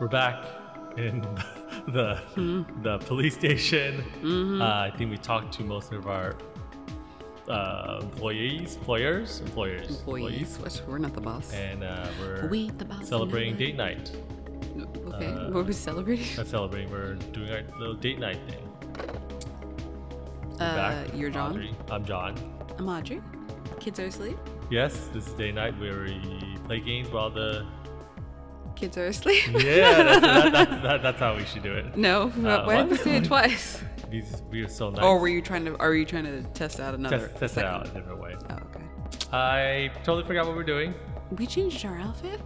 We're back in the police station. I think we talked to most of our employees. We're not the boss. And we're the boss celebrating date night. Okay, what are we celebrating? Not celebrating, we're doing our little date night thing. You're John? Audrey. I'm John. I'm Audrey. Kids are asleep? Yes, this is date night where we play games while the kids are asleep. Yeah, that's how we should do it. No, why did we say it twice? We are so nice. Or are you trying to test out another? Test it out a different way. Oh, okay. I totally forgot what we're doing. We changed our outfit.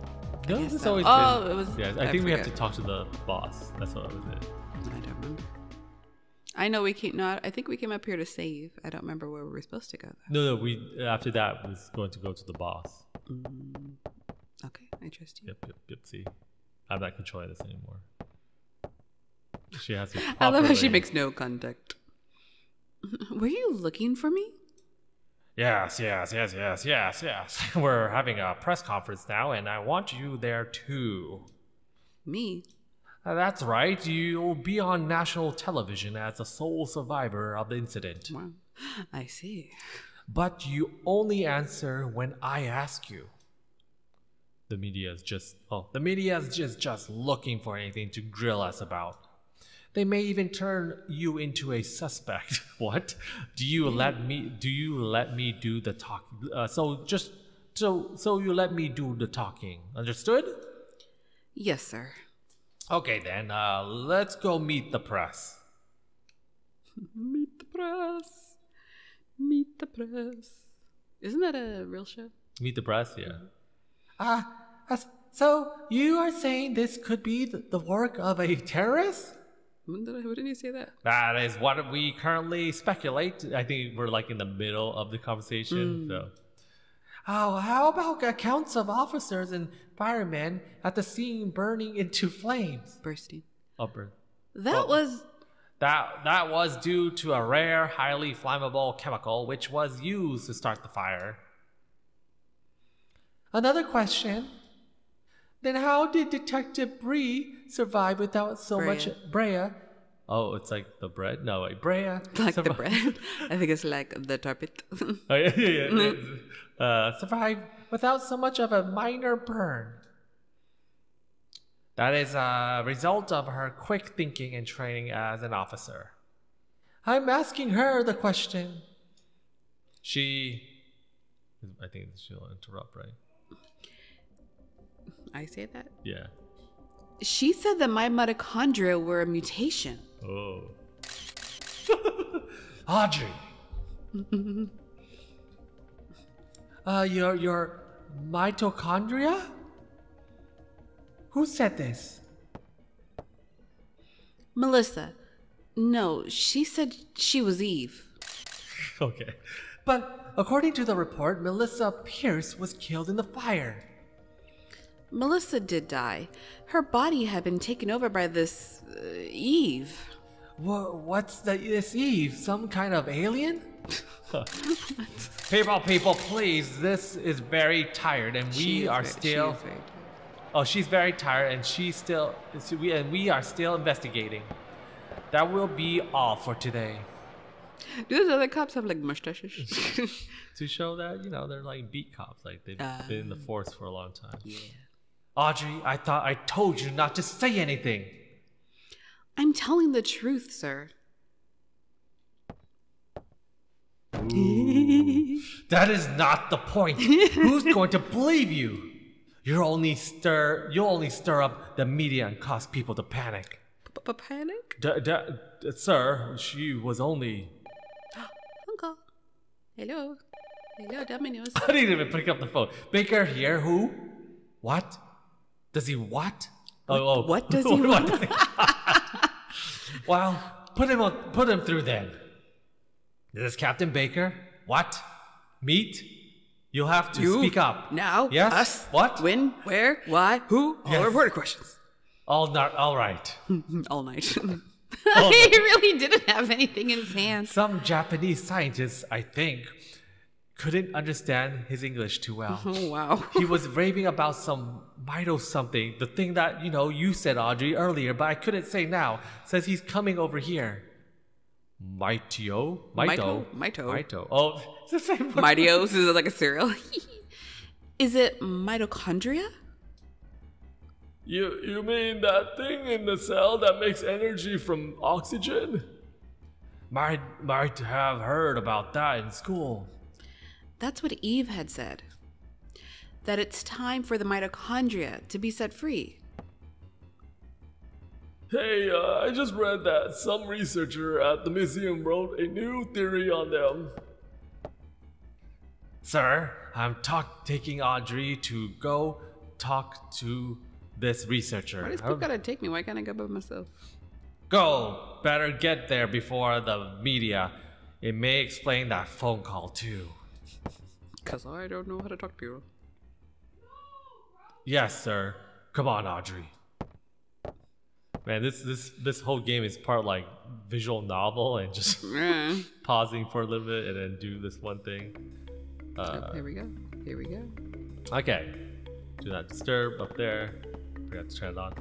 No, it's always. Oh, it was. Yeah, I think we have to talk to the boss. That's what it was. I don't remember. I know we came. No, I think we came up here to save. I don't remember where we were supposed to go. Though. No, we after that was going to go to the boss. Okay, I trust you. Yep. See, I'm not controlling this anymore. She has to. I love how she makes no contact. Were you looking for me? Yes. We're having a press conference now, and I want you there too. Me? That's right. You'll be on national television as the sole survivor of the incident. Wow. I see. But you only answer when I ask you. The media is just looking for anything to grill us about. They may even turn you into a suspect. What? Do you let me do the talk? So you let me do the talking. Understood? Yes, sir. Okay, then. Let's go meet the press. Meet the press. Meet the press. Isn't that a real show? Meet the press, yeah. So you are saying this could be the work of a terrorist? Wouldn't you say that? That is what we currently speculate. I think we're like in the middle of the conversation. So, how about accounts of officers and firemen at the scene burning into flames? Bursting. That was due to a rare, highly flammable chemical which was used to start the fire. Another question. Then how did Detective Bree survive without so much Brea? Oh, it's like the bread? No, wait, Brea. Like the bread? I think it's like the tarpit. Oh, yeah. Survive without so much of a minor burn. That is a result of her quick thinking and training as an officer. I'm asking her the question. I think she'll interrupt, right? I say that? Yeah. She said that my mitochondria were a mutation. Oh. Audrey. Your mitochondria? Who said this? Melissa. No, she said she was Eve. Okay. But according to the report, Melissa Pierce was killed in the fire. Melissa did die. Her body had been taken over by this Eve. What's this Eve? Some kind of alien? People, please. This is very tired, and she's very tired, and we are still investigating. That will be all for today. Do those other cops have like mustaches? To show that they're like beat cops, like they've been in the force for a long time. Yeah. Audrey, I thought I told you not to say anything. I'm telling the truth, sir. Ooh, that is not the point. Who's going to believe you? You'll only stir up the media and cause people to panic. Panic? Sir, she was only. Uncle. Hello. Hello, Domino's. I didn't even pick up the phone. Baker here, who? What? Does he what? Oh. What does he want? Well, put him through then. This is Captain Baker. What? Meat? You'll have to speak up. Now? Yes? Us? What? When? Where? Why? Who? Yes. All reporter questions. All right. All night. He really didn't have anything in his hands. Some Japanese scientists, I think, couldn't understand his English too well. Oh, wow. He was raving about some mito something, the thing that, you know, you said, Audrey, earlier, but I couldn't say now. Says he's coming over here. Mitio? Mito? Mito. Mito. Oh, it's the same one. Mitios is like a cereal. Is it mitochondria? You mean that thing in the cell that makes energy from oxygen? Might have heard about that in school. That's what Eve had said. That it's time for the mitochondria to be set free. Hey, I just read that some researcher at the museum wrote a new theory on them. Sir, I'm taking Audrey to go talk to this researcher. Why does people gotta take me? Why can't I go by myself? Go! Better get there before the media. It may explain that phone call too. Because I don't know how to talk to you. Yes, sir. Come on, Audrey. Man, this whole game is part like visual novel and just pausing for a little bit and then do this one thing. Oh, here we go. Here we go. Okay. Do not disturb up there. Forgot to turn it on.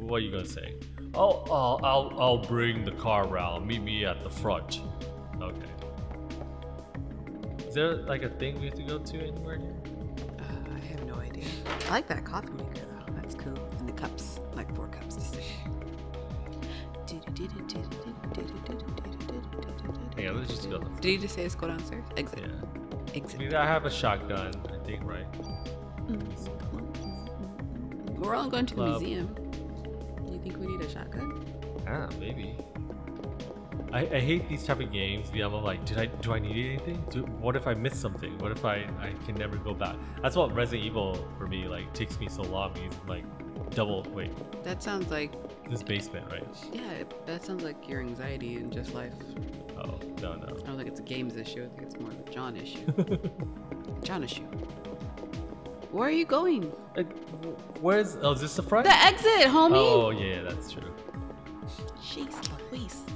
What are you gonna say? Oh, I'll bring the car around. Meet me at the front. Okay. Is there like a thing we have to go to anywhere here? I have no idea. I like that coffee maker though. That's cool. And the cups, like 4 cups to sit. Yeah, let's just go. Did you just say let's go downstairs? Exit. Yeah. Exit. I mean, I have a shotgun, I think, right? Mm-hmm. We're all going to the museum. You think we need a shotgun? Ah, maybe. I hate these type of games. I'm like, do I need anything? What if I miss something? What if I can never go back? That's what Resident Evil for me like takes me so long. Because like double wait. That sounds like this basement, right? Yeah, that sounds like your anxiety and just life. Oh no. I don't think it's a games issue. I think it's more of a John issue. John issue. Where are you going? Where's? Oh, is this the front? The exit, homie. Oh yeah, that's true. Shakes the waist.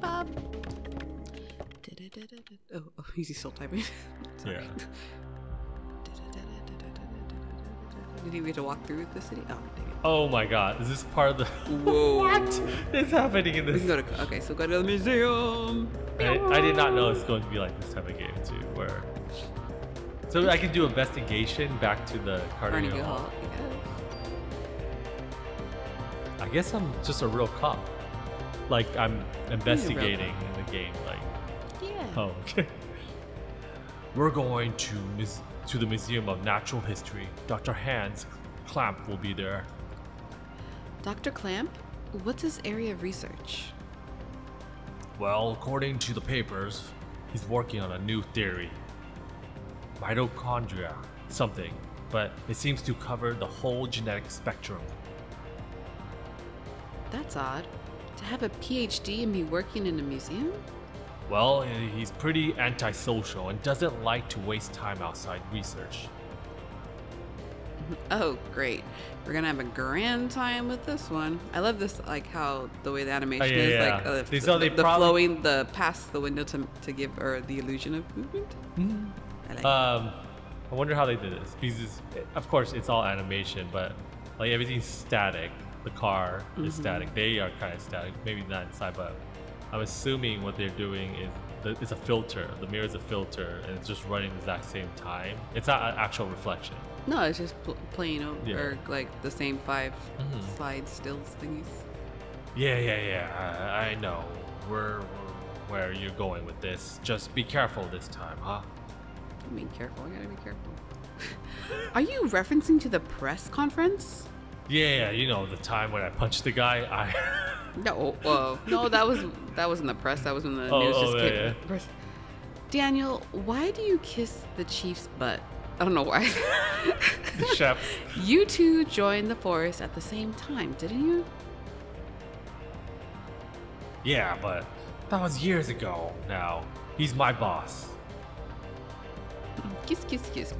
Bob. Oh, he's still typing. Yeah. Did he have to walk through the city? Oh, dang it. Oh my God! Is this part of the? Whoa! What is happening in this? We can go to... Okay, so go to the museum. I did not know it's going to be like this type of game too, where so I can do investigation back to the Carnegie Hall. Yeah. I guess I'm just a real cop. Like I'm investigating in the game, like. Yeah. Oh, okay. We're going to the Museum of Natural History. Dr. Hans Klamp will be there. Dr. Klamp, what's his area of research? Well, according to the papers, he's working on a new theory. Mitochondria, something, but it seems to cover the whole genetic spectrum. That's odd. To have a PhD and be working in a museum? Well, he's pretty antisocial and doesn't like to waste time outside research. Oh, great. We're gonna have a grand time with this one. I love this, like how the way the animation is, like the flowing, the past the window to give her the illusion of movement. Mm-hmm. I like I wonder how they did this, because of course it's all animation, but like everything's static. The car is static. They are kind of static. Maybe not inside, but I'm assuming what they're doing is it's a filter. The mirror is a filter, and it's just running the exact same time. It's not an actual reflection. No, it's just playing over like the same 5 slide stills thingies. Yeah. I know where you're going with this. Just be careful this time, huh? I mean, careful. I gotta be careful. Are you referencing to the press conference? Yeah, you know the time when I punched the guy. No, whoa, no, that was in the press. That was when the news just came. Yeah. The press. Daniel, why do you kiss the chief's butt? I don't know why. The chef. You two joined the forest at the same time, didn't you? Yeah, but that was years ago. Now he's my boss. Kiss, kiss, kiss.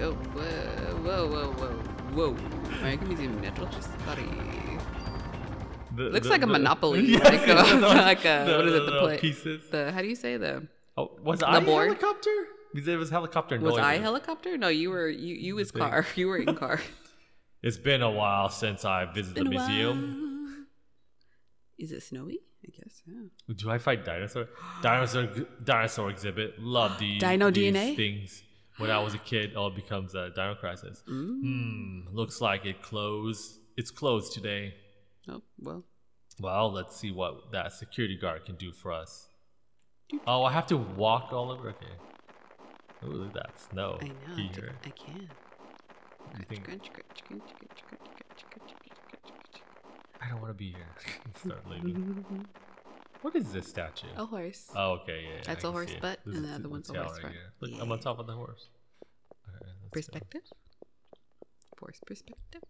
Oh, whoa. American Museum of Natural History. Looks like a Monopoly. Yes, like a, what is it? The play, pieces. The, how do you say the? Oh, was I board? Helicopter? It was helicopter. Was I helicopter? No, you were. You was car. You were in car. It's been a while since I visited the museum. Is it snowy? I guess. Yeah. Do I fight dinosaur? Dinosaur exhibit. Love these. Dino these DNA things. When I was a kid, oh, it becomes a Dino Crisis. Looks like it closed. It's closed today. Oh, well. Well, let's see what that security guard can do for us. Oh, I have to walk all over. Okay. Ooh, look at that snow. I know. I can. I don't want to be here. Start leaving. What is this statue? A horse. Oh, okay. Yeah, that's a horse butt, and the other one's a horse front. Look, yeah. I'm on top of the horse. All right, let's perspective. Force perspective.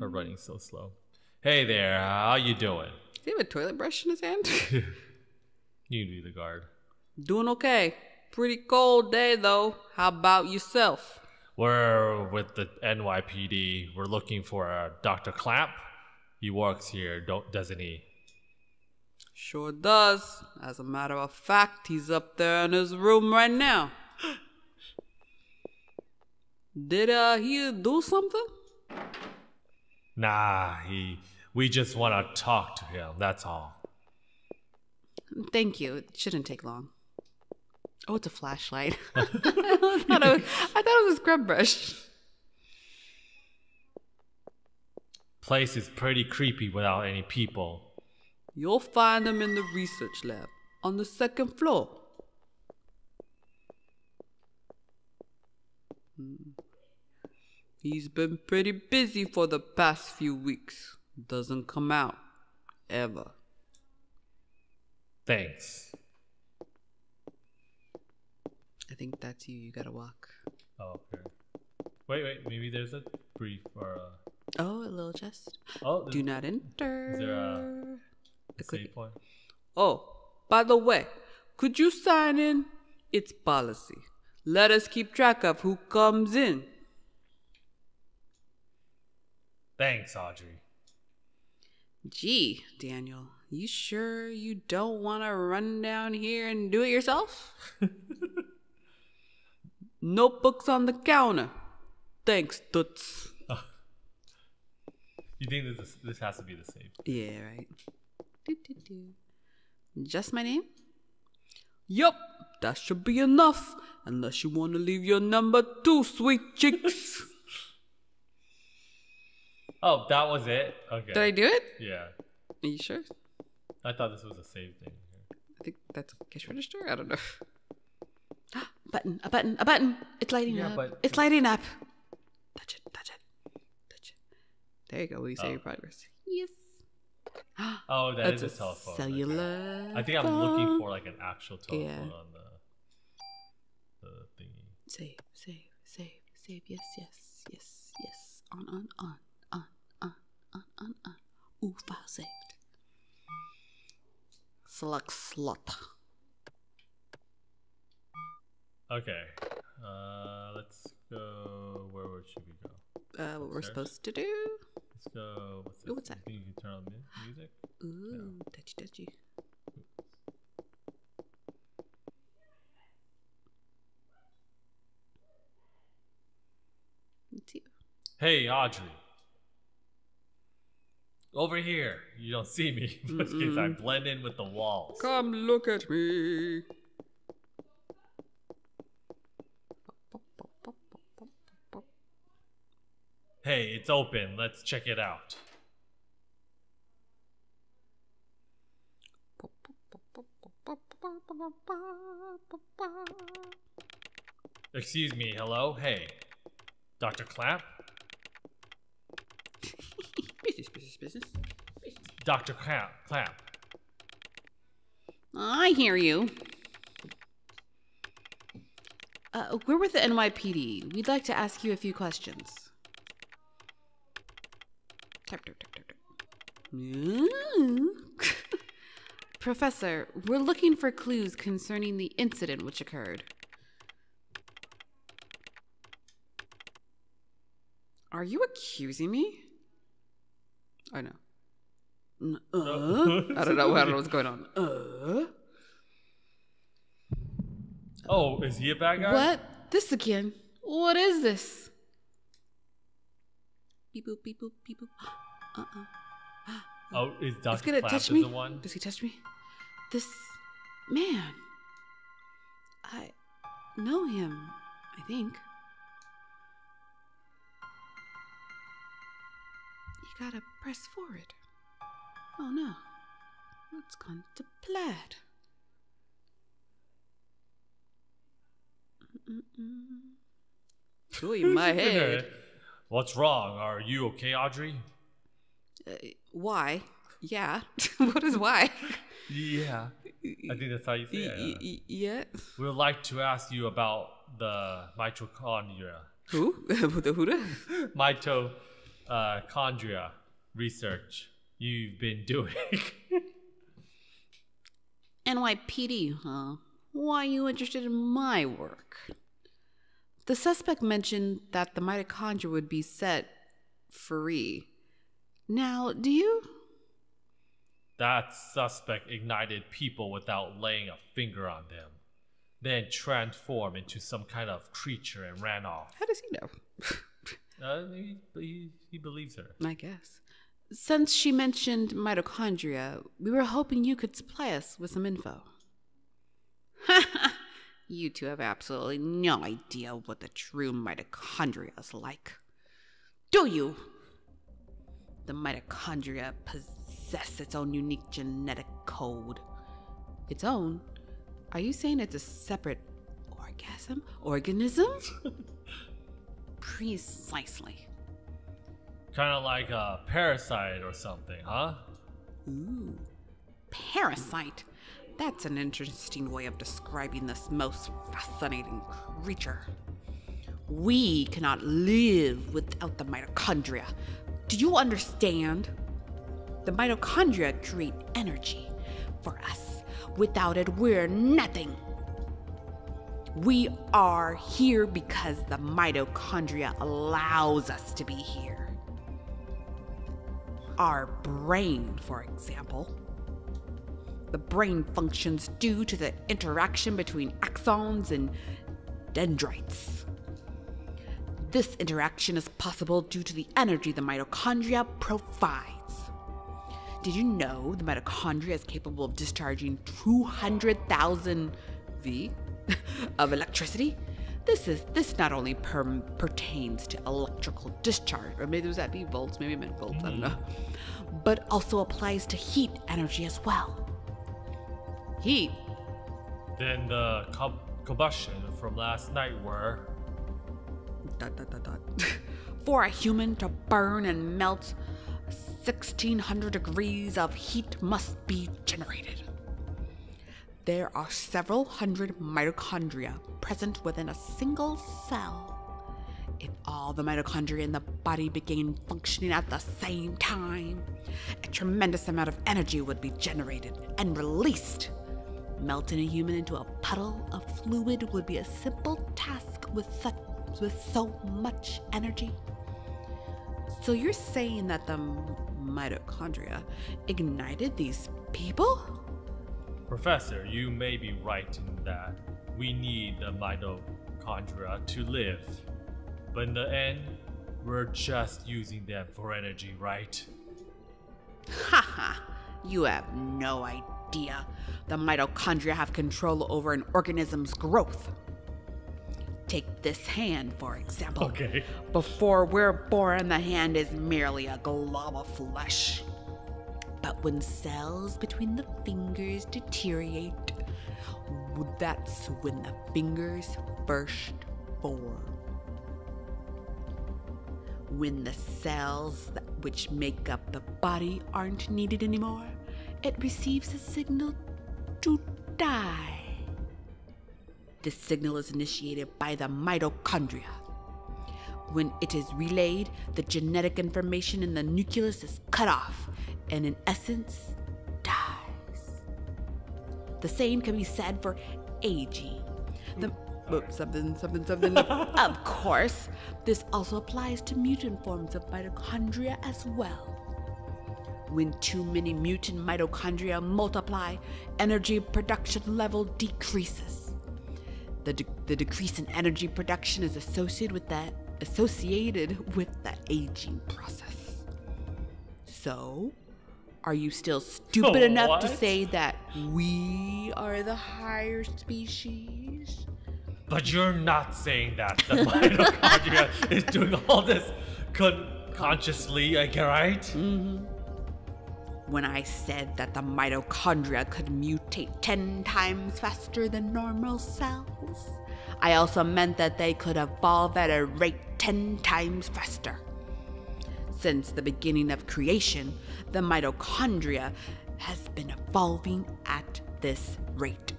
Her running so slow. Hey there, how you doing? Does he have a toilet brush in his hand? You be the guard. Doing okay. Pretty cold day though. How about yourself? We're with the NYPD. We're looking for Dr. Klamp. He works here, doesn't he? Sure does. As a matter of fact, he's up there in his room right now. Did he do something? Nah, we just want to talk to him, that's all. Thank you. It shouldn't take long. Oh, it's a flashlight. I thought it was a scrub brush. Place is pretty creepy without any people. You'll find them in the research lab on the second floor. He's been pretty busy for the past few weeks. Doesn't come out. Ever. Thanks. I think that's you. You gotta walk. Oh, okay. Wait. Maybe there's a brief or a... Oh, a little chest. Oh, do not enter. Is there a save point? Oh, by the way, could you sign in? It's policy. Let us keep track of who comes in. Thanks, Audrey. Gee, Daniel, you sure you don't want to run down here and do it yourself? Notebooks on the counter. Thanks, Toots. Oh. You think this has to be the same? Yeah, right. Just my name? Yup, that should be enough. Unless you want to leave your number too, sweet chicks. Oh, that was it? Okay. Did I do it? Yeah. Are you sure? I thought this was a save thing. I think that's a cash register? I don't know. A button. It's lighting up. But... It's lighting up. Touch it. There you go. We save your progress. Yes. Oh, that's is a telephone. Cellular. Okay. I think I'm looking for like an actual telephone on the thingy. Save. Yes. On. Ooh, file saved. Select slot. Okay. Let's go. Where should we go? What we're supposed to do? Let's go. What's this? Ooh, what's that? I think you can turn on music. Ooh, no. Touchy. It's you. Hey, Audrey. Over here. You don't see me. In which case, I blend in with the walls. Come look at me. Hey, it's open. Let's check it out. Excuse me. Hello? Hey. Dr. Klamp? Business. Dr. Klamp. I hear you. We're with the NYPD. We'd like to ask you a few questions. Professor, we're looking for clues concerning the incident which occurred. Are you accusing me? I know. I don't know what's going on. Oh, is he a bad guy? What? This again? What is this? Beep boop, beep boop, beep boop. Oh, is Dr. Klamp the one? Does he touch me? This man. I know him, I think. You gotta press forward. Oh no. It's gone to plaid. Ooh, in my head. What's wrong? Are you okay, Audrey? Why? Yeah. What is why? Yeah. I think that's how you say it. Yeah. We would like to ask you about the mitochondria. Who? The who? Mitochondria research you've been doing. NYPD, huh? Why are you interested in my work? The suspect mentioned that the mitochondria would be set free. Now, do you? That suspect ignited people without laying a finger on them, then transformed into some kind of creature and ran off. How does he know? He believes her. I guess. Since she mentioned mitochondria, we were hoping you could supply us with some info. You two have absolutely no idea what the true mitochondria is like. Do you? The mitochondria possess its own unique genetic code. Its own? Are you saying it's a separate organism? Precisely. Kind of like a parasite or something, huh? Ooh, parasite. That's an interesting way of describing this most fascinating creature. We cannot live without the mitochondria. Do you understand? The mitochondria create energy for us. Without it, we're nothing. We are here because the mitochondria allows us to be here. Our brain, for example. The brain functions due to the interaction between axons and dendrites. This interaction is possible due to the energy the mitochondria provides. Did you know the mitochondria is capable of discharging 200,000 V of electricity? This not only pertains to electrical discharge, or maybe that be volts, maybe it meant volts, I don't know, but also applies to heat energy as well. Heat. Then the combustion from last night were... For a human to burn and melt, 1,600 degrees of heat must be generated. There are several hundred mitochondria present within a single cell. If all the mitochondria in the body began functioning at the same time, a tremendous amount of energy would be generated and released. Melting a human into a puddle of fluid would be a simple task with so much energy. So you're saying that the mitochondria ignited these people? Professor, you may be right in that we need the mitochondria to live. But in the end, we're just using them for energy, right? Haha, you have no idea. The mitochondria have control over an organism's growth. Take this hand, for example. Okay. Before we're born, the hand is merely a glob of flesh. But when cells between the fingers deteriorate, that's when the fingers first form. When the cells which make up the body aren't needed anymore, it receives a signal to die. This signal is initiated by the mitochondria. When it is relayed, the genetic information in the nucleus is cut off and, in essence, dies. The same can be said for aging. The boop, something, something, something. Of course, this also applies to mutant forms of mitochondria as well. When too many mutant mitochondria multiply, energy production level decreases. The decrease in energy production is associated with the aging process. So, are you still stupid enough to say that we are the higher species? But you're not saying that. The mitochondria is doing all this consciously, I get right? Mm-hmm. When I said that the mitochondria could mutate 10 times faster than normal cells, I also meant that they could evolve at a rate 10 times faster. Since the beginning of creation, the mitochondria has been evolving at this rate.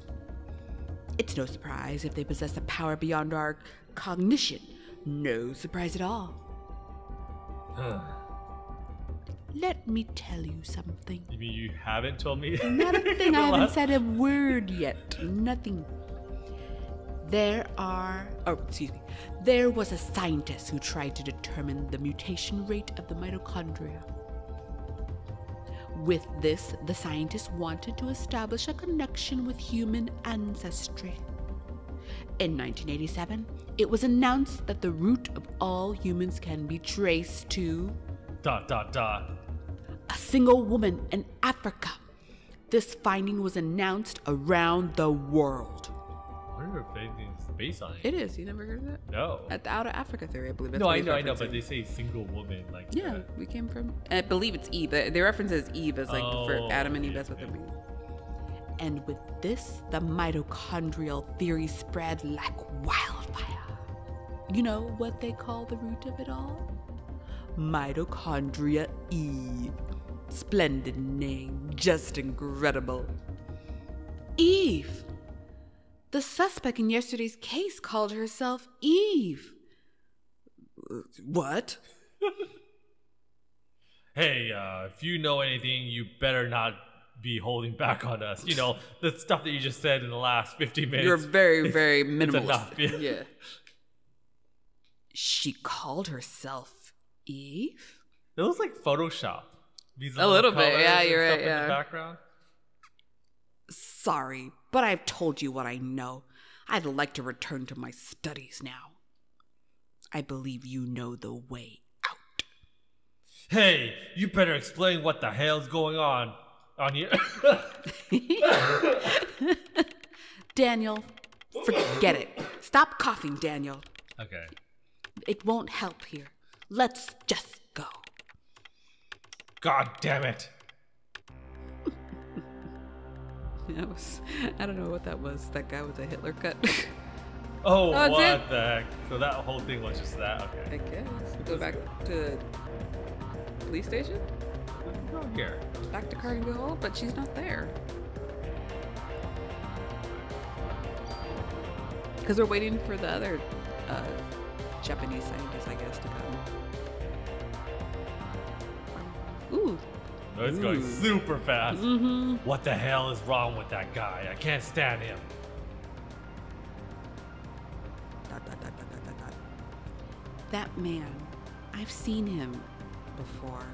It's no surprise if they possess a power beyond our cognition. No surprise at all. Huh. Let me tell you something. You mean you haven't told me? Not a thing. I haven't said a word yet. Nothing. There was a scientist who tried to determine the mutation rate of the mitochondria. With this, the scientist wanted to establish a connection with human ancestry. In 1987, it was announced that the root of all humans can be traced to a single woman in Africa. This finding was announced around the world. I wonder if anything's based on it. It is. You never heard of that? No. At the Out of Africa theory, I believe. That's I know, but they say single woman, like. Yeah, we came from. I believe it's Eve. They reference it as Eve as like for Adam and Eve. That's what they mean. And with this, the mitochondrial theory spread like wildfire. You know what they call the root of it all? Mitochondria Eve. Splendid name, just incredible. Eve. The suspect in yesterday's case called herself Eve. What? Hey, if you know anything, you better not be holding back on us. You know, the stuff that you just said in the last 15 minutes. You're very, very minimalist. It's enough. Yeah. She called herself Eve? It looks like Photoshop. A little bit, yeah, you're right. Yeah. In the background. Sorry, but I've told you what I know. I'd like to return to my studies now. I believe you know the way out. Hey, you better explain what the hell's going on here. Daniel, forget it. Stop coughing, Daniel. Okay. It won't help here. Let's just go. God damn it. I don't know what that was. That guy with the Hitler cut. Oh, what the heck? So that whole thing was just that. Okay. I guess. Go back to the police station? Go here. Back to Carnegie Hall, but she's not there. Because we're waiting for the other Japanese scientist, I guess, to come. Ooh. It's going super fast. Mm-hmm. What the hell is wrong with that guy? I can't stand him. That man, I've seen him before,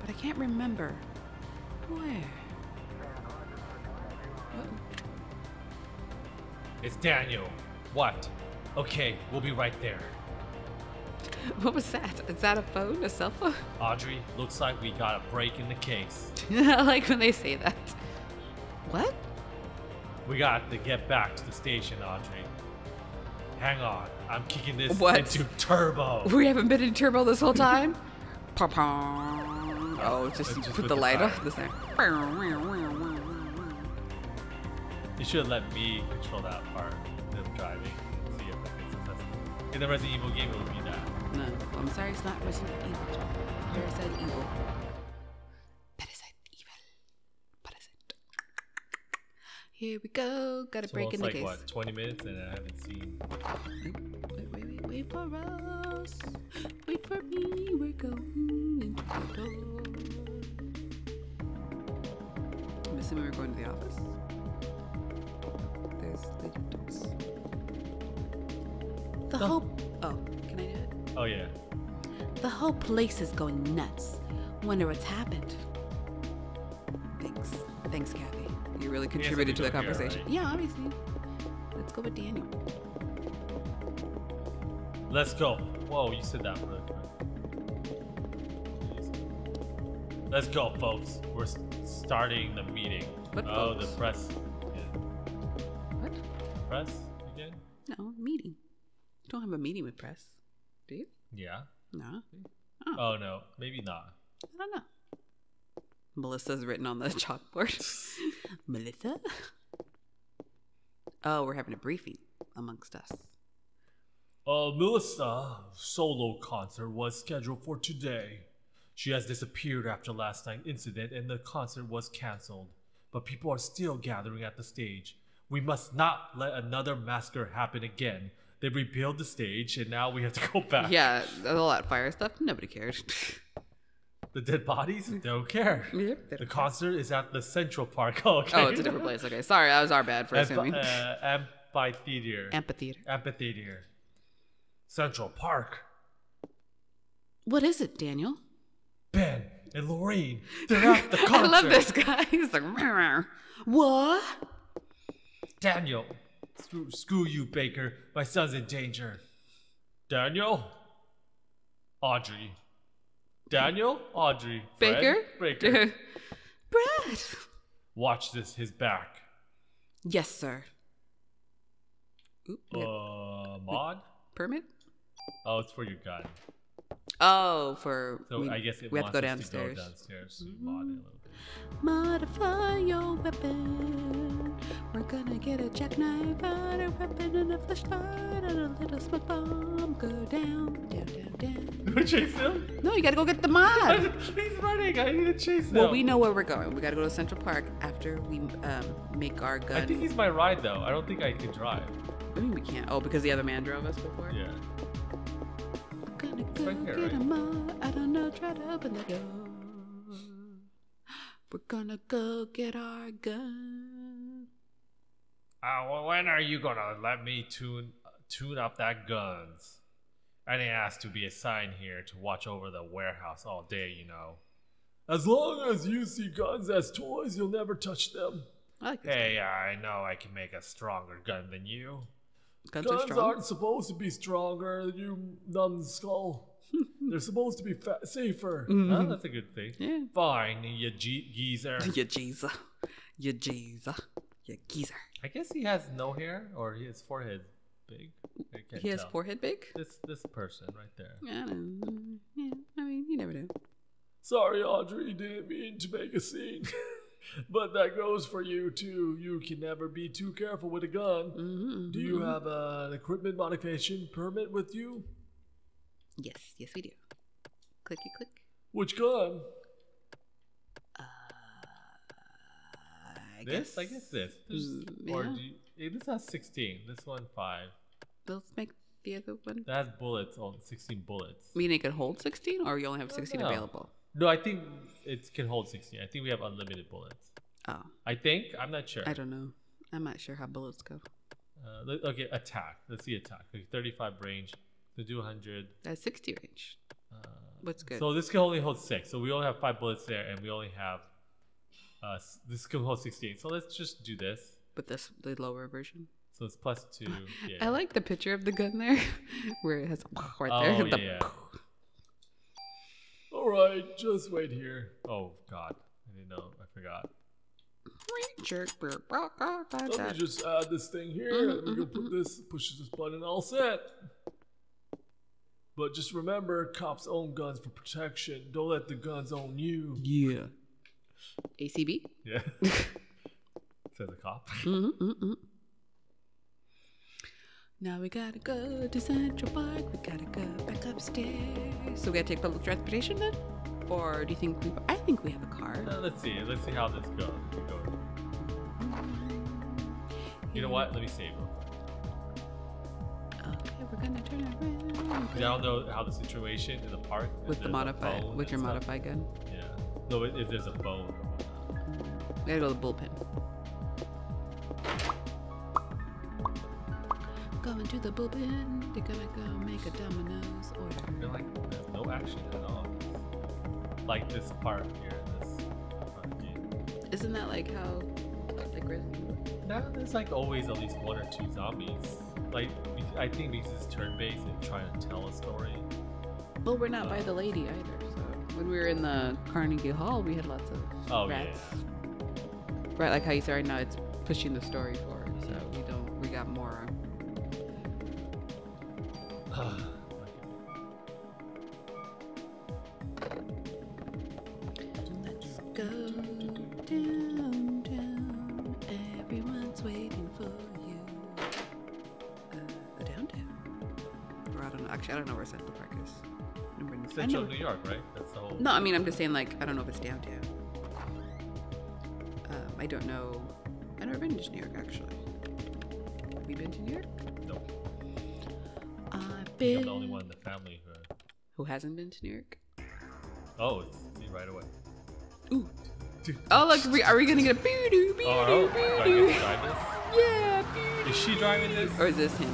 but I can't remember where. It's Daniel. What? Okay, we'll be right there. What was that? Is that a phone? A cell phone? Audrey, looks like we got a break in the case. I like when they say that. What? We got to get back to the station, Audrey. Hang on. I'm kicking this into turbo. We haven't been in turbo this whole time? Oh, just put the light off this thing. You should have let me control that part of driving. See if I can successful. In the Resident Evil game, it would be that. No, I'm sorry, it's not Resident Evil. Parasite Evil. Parasite Evil. Parasite. Here we go. Got a break in the case. It's like, what, 20 minutes and I haven't seen... Wait for us. Wait for me. We're going into the door. I'm assuming we're going to the office. There's the doors. Can I do it? Oh, yeah. The whole place is going nuts. Wonder what's happened. Thanks, Kathy. You really contributed to the conversation. Right? Yeah, obviously. Let's go with Daniel. Let's go. Whoa, you said that really quick. Let's go, folks. We're starting the meeting. What folks? The press. Yeah. What? Press? You did? No, meeting. You don't have a meeting with press, do you? Yeah. No. Oh no, maybe not. I don't know. Melissa's written on the chalkboard. Melissa? Oh, we're having a briefing amongst us. Melissa's solo concert was scheduled for today. She has disappeared after last night's incident and the concert was cancelled. But people are still gathering at the stage. We must not let another massacre happen again. They rebuilt the stage and now we have to go back. Yeah, a lot of fire stuff. Nobody cared. The dead bodies? They don't care. The concert is at the Central Park. Oh, okay. Oh, it's a different place. Okay, sorry. That was our bad for assuming. Amphitheater. Amphitheater. Central Park. What is it, Daniel? Ben and Lorraine. They're at the concert. I love this guy. He's like, meow. What? Daniel. Screw you, Baker. My son's in danger. Daniel? Audrey. Daniel, Audrey, Fred, Baker, Brad. Watch this, his back. Yes, sir. Oop, mod? Permit? Oh, it's for your gun. Oh, for... So I guess we have to go downstairs. Mm-hmm. Mod it a little bit. Modify your weapon. We're gonna get a jackknife and a weapon and a flashlight and a little smoke bomb. Go down, down, down, down. Go chase him? No, you gotta go get the mod. He's running. I need to chase him. Well, we know where we're going. We gotta go to Central Park after we make our gun. I think he's my ride, though. I don't think I can drive. I mean, we can't. Oh, because the other man drove us before? Yeah. We're gonna go get a mod. I don't know. Try to open the door. We're gonna go get our gun. Well, when are you gonna let me tune up that guns? I didn't ask to be assigned here to watch over the warehouse all day, you know. As long as you see guns as toys, you'll never touch them. I like this guy. I know I can make a stronger gun than you. Guns aren't supposed to be stronger, you numbskull. They're supposed to be safer. Mm-hmm. Oh, that's a good thing. Yeah. Fine, you geezer. You geezer. You geezer. You geezer. I guess he has no hair, or his forehead big. He has forehead big? This person right there. I don't know. Yeah, I mean, you never know. Sorry, Audrey, didn't mean to make a scene. But that goes for you, too. You can never be too careful with a gun. Mm-hmm. Do you have an equipment modification permit with you? Yes we do. Clicky click. Which gun? I guess this. Or do you, this has 16. This one 5. Let's make the other one. That has bullets on 16 bullets. Meaning it can hold 16, or you only have 16 available? No, I think it can hold 16. I think we have unlimited bullets. Oh. I think? I'm not sure. I don't know. I'm not sure how bullets go. Okay, attack. Let's see attack. Like 35 range. To do 100. That's 60 range. What's good? So this can only hold 6. So we only have 5 bullets there, and we only have this can hold 16. So let's just do this. But this the lower version. So it's +2. Yeah. I like the picture of the gun there, where it has right there. Oh yeah. All right, just wait here. Oh God, I didn't know. I forgot. Let me just add this thing here. We can put this. Push this button. All set. But just remember, cops own guns for protection. Don't let the guns own you. Yeah. ACB? Yeah. Says a cop. Now we gotta go to Central Park. We gotta go back upstairs. So we gotta take public transportation then? Or do you think we... I think we have a car. Let's see. Let's see how this goes. You know what? Let me save them. We're gonna turn around. I don't know how the situation in the park with the modified, with your modified gun. Yeah. No, if there's a phone. We gotta go to the bullpen. going to the bullpen. They're gonna go make a Domino's order. I feel like there's no action at all. Like this part here, this part here. Isn't that like how the grizzly? No, there's like always at least one or two zombies. Like I think because it's turn-based and trying to tell a story. Well, we're not by the lady either. So when we were in the Carnegie Hall, we had lots of rats. Yeah. Right, like how you said right now, it's pushing the story forward. So we got more. Let's go downtown. Everyone's waiting for you. Downtown. Or I don't know. Actually, I don't know where Central Park is. Central New York, right? That's the whole. No, I mean, I'm just saying, like, I don't know if it's downtown. I don't know. I've never been to New York, actually. Have you been to New York? No. I'm the only one in the family who hasn't been to New York. Oh, it's me right away. Ooh. Oh, look, are we gonna get a boo-doo, boo-doo, oh, boo-doo? Do I get to drive this? Yeah, boo-doo. Is she driving this? Or is this him?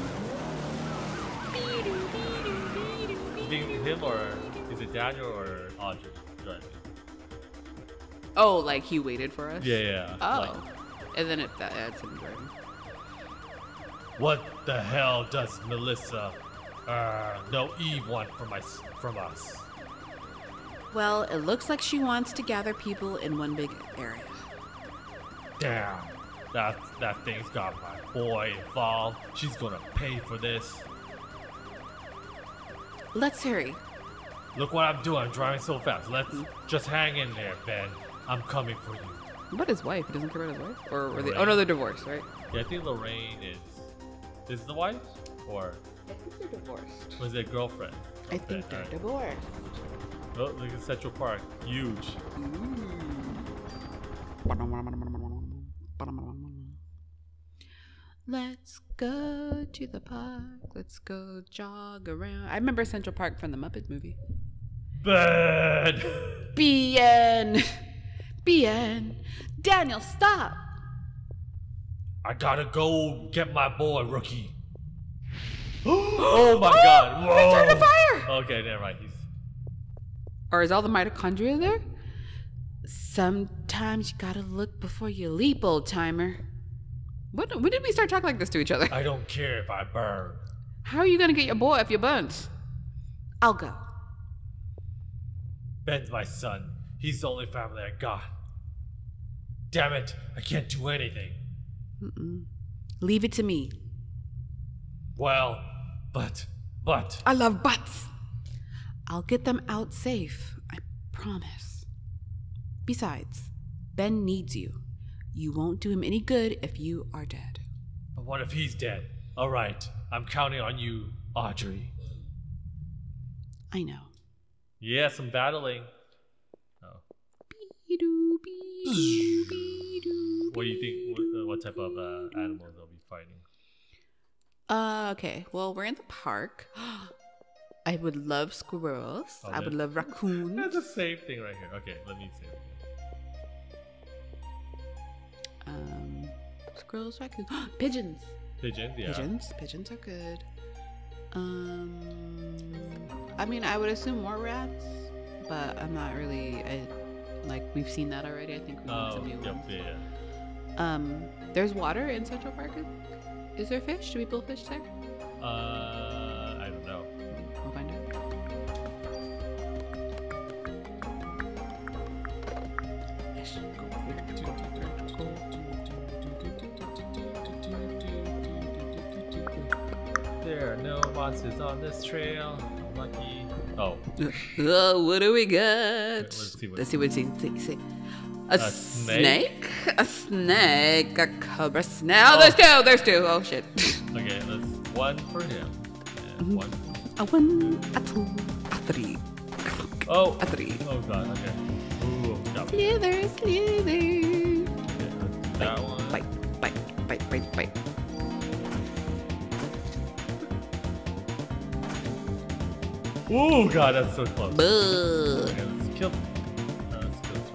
Boo-doo, boo-doo, boo-doo. You think him or is it Daniel or Audrey driving? Oh, like he waited for us? Yeah. Oh. Like, and then that adds him driving. What the hell does Melissa, Eve want from us? Well, it looks like she wants to gather people in one big area. Damn. That thing's got my boy involved. She's gonna pay for this. Let's hurry. Look what I'm doing. I'm driving so fast. Let's just hang in there, Ben. I'm coming for you. About his wife? He doesn't care about his wife? Or they? Oh no, they're divorced, right? Yeah, I think Lorraine is the wife, or I think they're divorced. Was it girlfriend? I think they're divorced. Oh, look at Central Park, huge. Let's go to the park. Let's go jog around. I remember Central Park from the Muppet movie. Bad. BN. Daniel, stop. I gotta go get my boy, Rookie. Oh my God. Whoa. Return to fire. Okay, never mind. Or is all the mitochondria there? Sometimes you gotta look before you leap, old timer. When did we start talking like this to each other? I don't care if I burn. How are you gonna get your boy if you burns? I'll go. Ben's my son. He's the only family I got. Damn it, I can't do anything. Leave it to me. Well, but. I love buts. I'll get them out safe, I promise. Besides, Ben needs you. You won't do him any good if you are dead. But what if he's dead? All right, I'm counting on you, Audrey. I know. Yeah, some battling. Oh. What do you think? What type of animals they'll be fighting? Okay. Well, we're in the park. I would love squirrels. Oh, I would love raccoons. That's the same thing right here. Okay, let me see. Squirrels, raccoons, pigeons. Pigeons, yeah. Pigeons are good. I mean, I would assume more rats, but I'm not really. Like we've seen that already. I think we want some new ones. Yeah. There's water in Central Park. Is there fish? Do we build fish there? I don't know. We'll find out. Fish. There are no monsters on this trail. Lucky. Oh. Oh, what do we got? Let's see. A snake? A snake. A cobra snake. Oh, there's two. Oh, shit. Okay, that's one for him. And one. A 1, a 2, a 3. Oh. A 3. Oh, God. Okay. Ooh, no. Slither. Yeah, that one. Bite. Oh God, that's so close. Okay, let's kill. No, let's kill this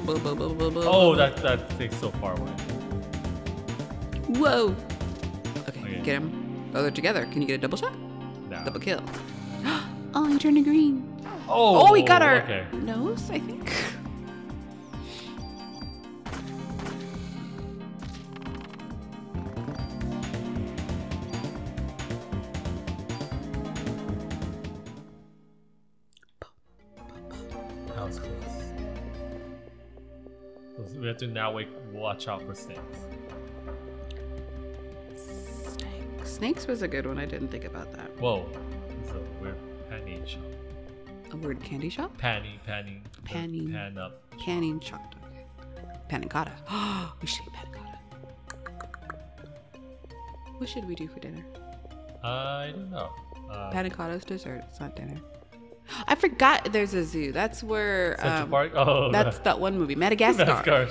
one. Oh, that thing's so far away. Whoa. Okay. Get them. Oh, they're together. Can you get a double shot? No. Double kill. Oh, he turned to green. Oh, we got our nose, I think. We have to now watch out for snakes. Snakes. Snakes was a good one. I didn't think about that. Whoa. It's a weird panning shop. A weird candy shop? Panning. Pan up. Canning shop. Panna cotta. Oh, we should eat panna cotta. What should we do for dinner? I don't know. Panna cotta's dessert. It's not dinner. I forgot there's a zoo. That's where Central Park. Oh, that's that one movie, Madagascar. Madagascar.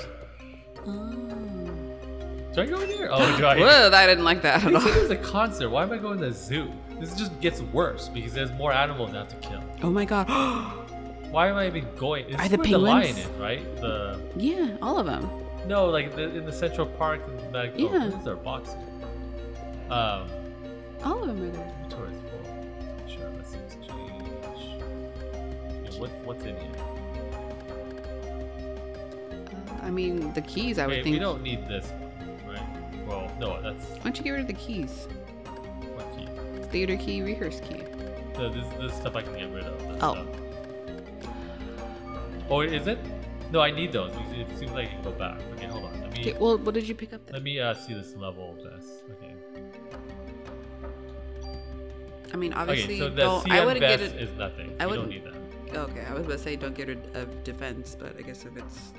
Do I go in here? Oh, do I? Whoa, I didn't like that at all. This is a concert. Why am I going to the zoo? This just gets worse because there's more animals I have to kill. Oh my god. Why am I even going? It's where the lion is, right? Yeah, all of them. No, like in the Central Park. Yeah. These are boxes. All of them are there. Tourists. What's in here? I mean, the keys, I would think. We don't need this, right? Well, no, that's... Why don't you get rid of the keys? What key? Theater key, rehearse key. No, this stuff I can get rid of. Oh, is it? No, I need those. It seems like I can go back. Okay, hold on. Let me, well, what did you pick up then? Let me see this level of this. Okay. I mean, obviously... Okay, so the CM is nothing. I don't need that. Okay, I was about to say don't get rid of defense, but I guess if it's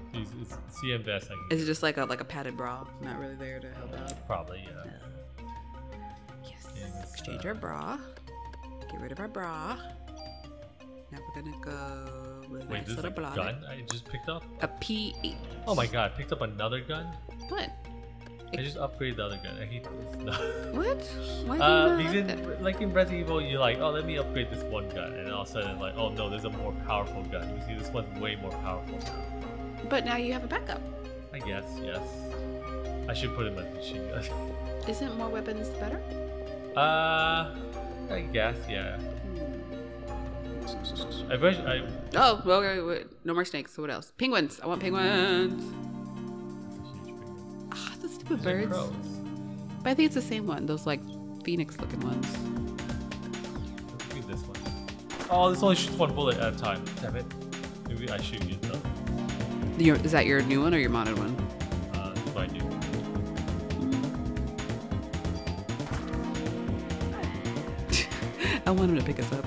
CM vest, I can. Is it just like a padded bra? Not really there to help out. Probably, yeah. Yes. Exchange our bra. Get rid of our bra. Now we're gonna go with a little block. Gun I just picked up. A P8. Oh my god! I picked up another gun. What? I just upgraded the other gun. I hate this. No. What? Why do you not because like in Resident Evil, you're like, oh, let me upgrade this one gun. And all of a sudden, like, oh no, there's a more powerful gun. You see, this one's way more powerful. But now you have a backup. I guess, yes. I should put in my machine gun. Isn't more weapons better? I guess, yeah. I wish I... Oh, okay, wait. No more snakes. So what else? Penguins. I want penguins. With birds, but I think it's the same one. Those like phoenix-looking ones. Let's do this one. Oh, this only shoots one bullet at a time. Damn it! Maybe I should get though. Is that your new one or your modded one? My new one. I want him to pick us up.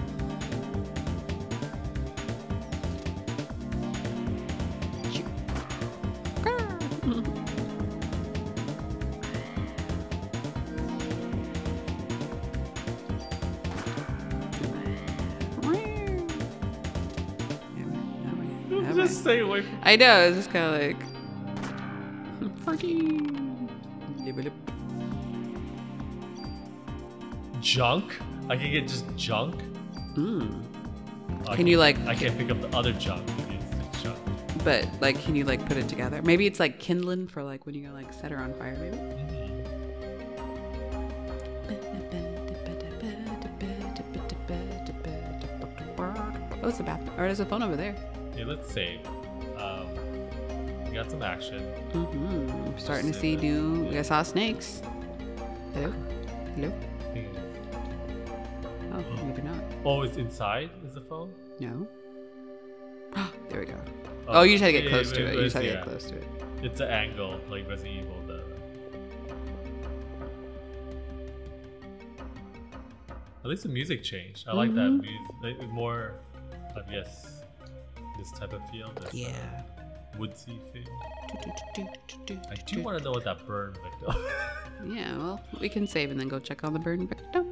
I know, it's just kind of like... Fucking... Junk? I can get just junk? Mm. Can you like... I can't pick up the other junk. It's junk. But like, can you like put it together? Maybe it's like kindling for like when you like set her on fire, maybe? Mm-hmm. Oh, it's a bathroom. Or there's a phone over there. Yeah, let's save. We got some action. Mm-hmm. I'm starting to see new. Yeah. I saw snakes. Hello? Hello? Oh, maybe not. Oh, it's inside? Is the phone? No. There we go. Oh, you just had to get close to it. You just had to get close to it. It's an angle, like Resident Evil. At least the music changed. I like that music. More, yes, this type of feel. Yeah. Woodsy thing. I do want to know what that burn victim. Yeah, well, we can save and then go check on the burn victim.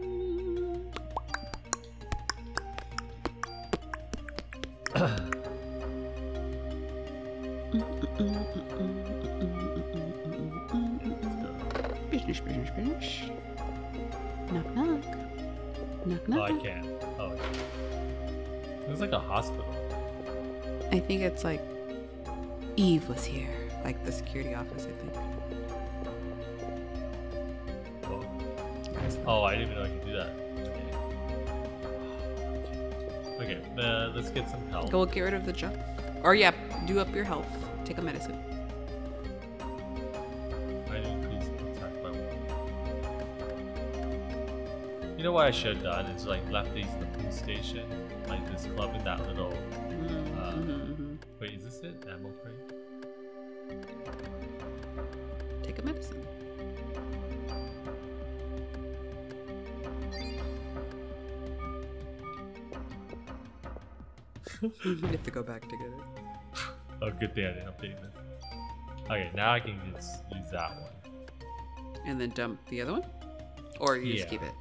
Business. Knock knock. Knock knock. Oh, I can't. Oh. It's like a hospital. I think it's like. Eve was here, like the security office, I think. Oh, I didn't even know I could do that. Okay, let's get some health. Go get rid of the junk. Or yeah, do up your health. Take a medicine. I increased the attack by one. You know what I should have done is like left these in the police station, like this club in that little. Wait, is this it? Ammo crate. Take a medicine. You have to go back to get it. Oh, good thing I didn't update this. Okay, now I can just use that one. And then dump the other one? Or you just keep it?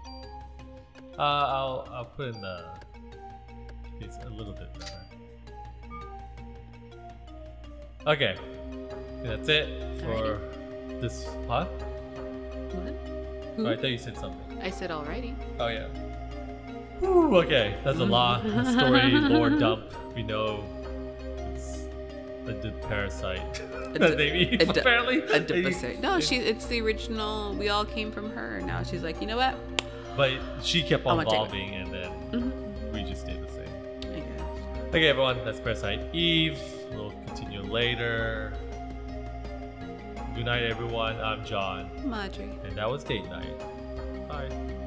I'll put in the... It's a little bit better. Okay. That's it for alrighty. This pot. What? Oh, I thought you said something. I said alrighty. Oh, yeah. Ooh, okay, that's a lot. Story, lore dump. We know it's a parasite. Apparently. No, it's the original. We all came from her. Now she's like, you know what? But she kept on evolving, and then we just stayed the same. I guess. Okay, everyone, that's Parasite Eve. We'll continue later. Good night, everyone. I'm John. Madre. And that was Date Night. Bye.